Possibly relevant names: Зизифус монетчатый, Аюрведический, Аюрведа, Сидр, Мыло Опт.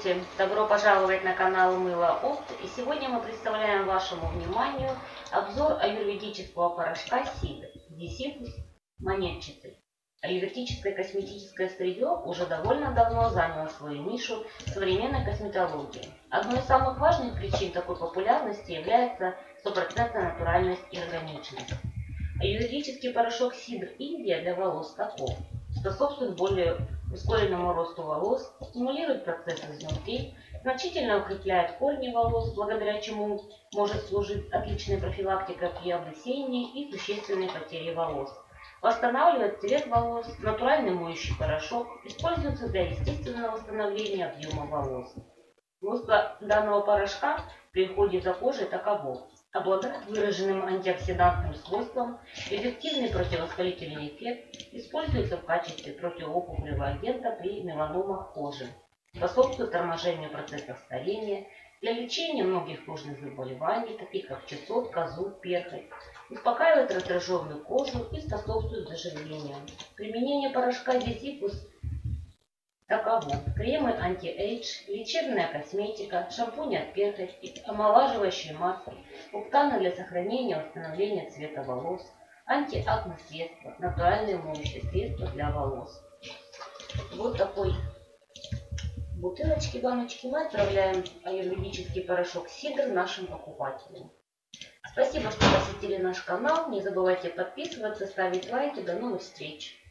Здравствуйте! Добро пожаловать на канал Мыло Опт. И сегодня мы представляем вашему вниманию обзор аюрведического порошка Сидр Зизифус монетчатый. Аюрведическое косметическое сырье уже довольно давно заняло свою нишу в современной косметологии. Одной из самых важных причин такой популярности является стопроцентная натуральность и органичность. Аюрведический порошок Сидр Индия для волос таков: способствует более ускоренному росту волос, стимулирует процесс изнутри, значительно укрепляет корни волос, благодаря чему может служить отличной профилактикой при облысении и существенной потере волос. Восстанавливает цвет волос, натуральный моющий порошок, используется для естественного восстановления объема волос. Свойства данного порошка при уходе за кожей таково: обладает выраженным антиоксидантным свойством, эффективный противовоспалительный эффект, используется в качестве противоопухолевого агента при меланомах кожи, способствует торможению процессов старения, для лечения многих кожных заболеваний, таких как чесот, козу, перхоть, успокаивает раздраженную кожу и способствует заживлению. Применение порошка Зизифус таково: кремы анти-эйдж, лечебная косметика, шампунь от перхоти, омолаживающие маски, уктаны для сохранения и восстановления цвета волос, антиакне средства, натуральные моющие средства для волос. Вот такой бутылочки, баночки мы отправляем аюрведический порошок Сидр нашим покупателям. Спасибо, что посетили наш канал. Не забывайте подписываться, ставить лайки. До новых встреч!